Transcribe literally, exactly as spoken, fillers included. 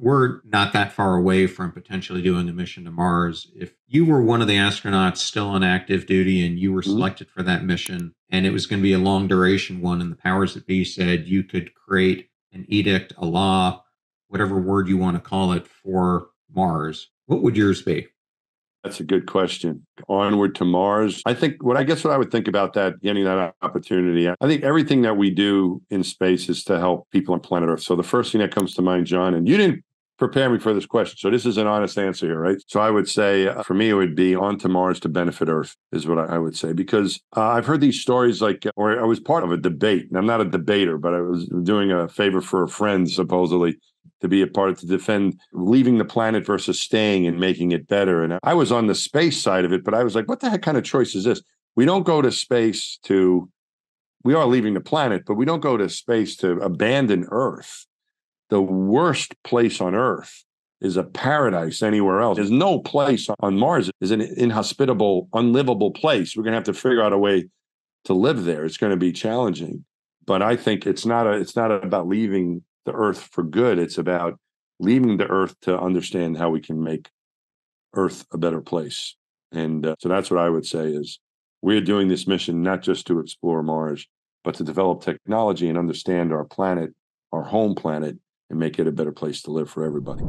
we're not that far away from potentially doing a mission to Mars. If you were one of the astronauts still on active duty and you were selected for that mission, and it was going to be a long duration one, and the powers that be said you could create an edict, a law, whatever word you want to call it, for Mars, what would yours be? That's a good question. Onward to Mars. I think what I guess what I would think about that, getting that opportunity, I think everything that we do in space is to help people on planet Earth. So the first thing that comes to mind, John, and you didn't prepare me for this question, so this is an honest answer here, right? So I would say, uh, for me, it would be on to Mars to benefit Earth is what I, I would say, because uh, I've heard these stories like, or I was part of a debate, and I'm not a debater, but I was doing a favor for a friend, supposedly, to be a part of, to defend leaving the planet versus staying and making it better. And I was on the space side of it, but I was like, what the heck kind of choice is this? We don't go to space to, we are leaving the planet, but we don't go to space to abandon Earth. The worst place on Earth is a paradise anywhere else. There's no place on Mars. It's an inhospitable, unlivable place. We're going to have to figure out a way to live there. It's going to be challenging. But I think it's not a, it's not about leaving the Earth for good. It's about leaving the Earth to understand how we can make Earth a better place. And uh, so that's what I would say is we're doing this mission not just to explore Mars, but to develop technology and understand our planet, our home planet, and make it a better place to live for everybody.